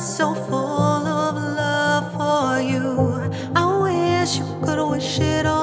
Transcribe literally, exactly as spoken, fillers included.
so full of love for you. I wish you could wish it all.